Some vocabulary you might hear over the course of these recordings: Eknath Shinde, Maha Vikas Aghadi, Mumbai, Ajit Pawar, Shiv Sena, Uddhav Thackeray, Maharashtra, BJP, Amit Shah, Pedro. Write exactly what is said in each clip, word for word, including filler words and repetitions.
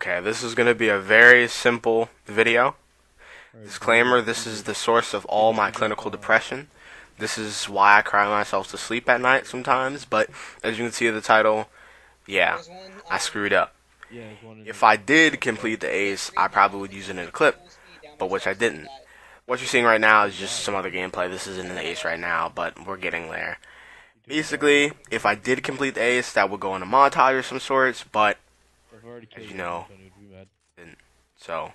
Okay, this is going to be a very simple video. Disclaimer, this is the source of all my clinical depression. This is why I cry myself to sleep at night sometimes, but as you can see in the title, yeah, I screwed up. If I did complete the ace, I probably would use it in a clip, but which I didn't. What you're seeing right now is just some other gameplay. This isn't an ace right now, but we're getting there. Basically, if I did complete the ace, that would go in a montage of some sorts, but as you know, so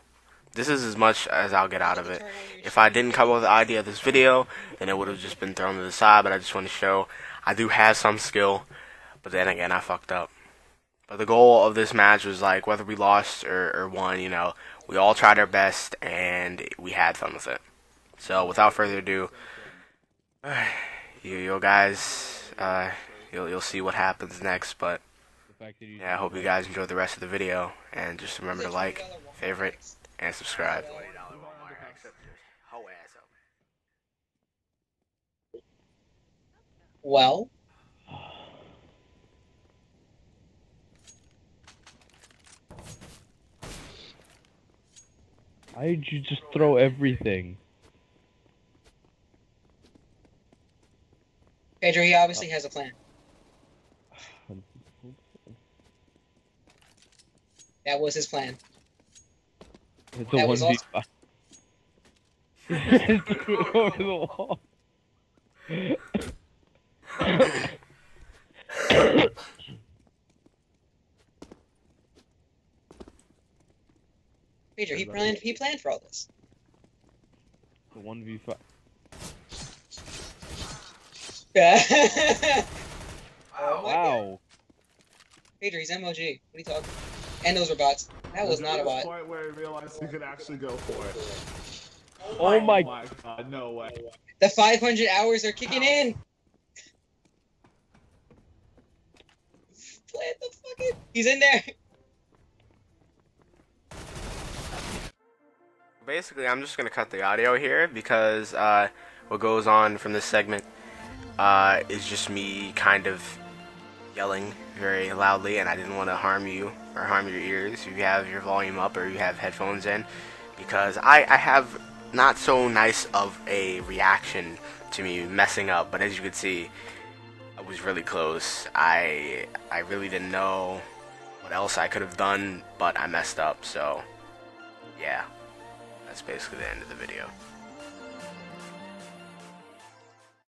this is as much as I'll get out of it. If I didn't come up with the idea of this video, then it would have just been thrown to the side, but I just want to show I do have some skill, but then again, I fucked up. But the goal of this match was, like, whether we lost or, or won, you know, we all tried our best, and we had fun with it. So without further ado, you, you guys, uh, you'll, you'll see what happens next, but yeah, I hope you guys enjoyed the rest of the video, and just remember to like, favorite, and subscribe. Well? Why did you just throw everything? Pedro, he obviously has a plan. That was his plan. It's a one v five. It threw it over the wall. Major, he planned. He planned for all this. The one v five. Wow! Wow. Major, he's M O G. What are you talking? And those were bots. That was not a bot. Point where I realized you could actually go for it. Oh my god, no way. The five hundred hours are kicking in! Plant the fucking... He's in there! Basically, I'm just gonna cut the audio here because uh, what goes on from this segment uh, is just me kind of yelling very loudly, and I didn't want to harm you or harm your ears if you have your volume up or you have headphones in, because I, I have not so nice of a reaction to me messing up, but as you can see, I was really close. I I really didn't know what else I could have done, but I messed up, so yeah, that's basically the end of the video.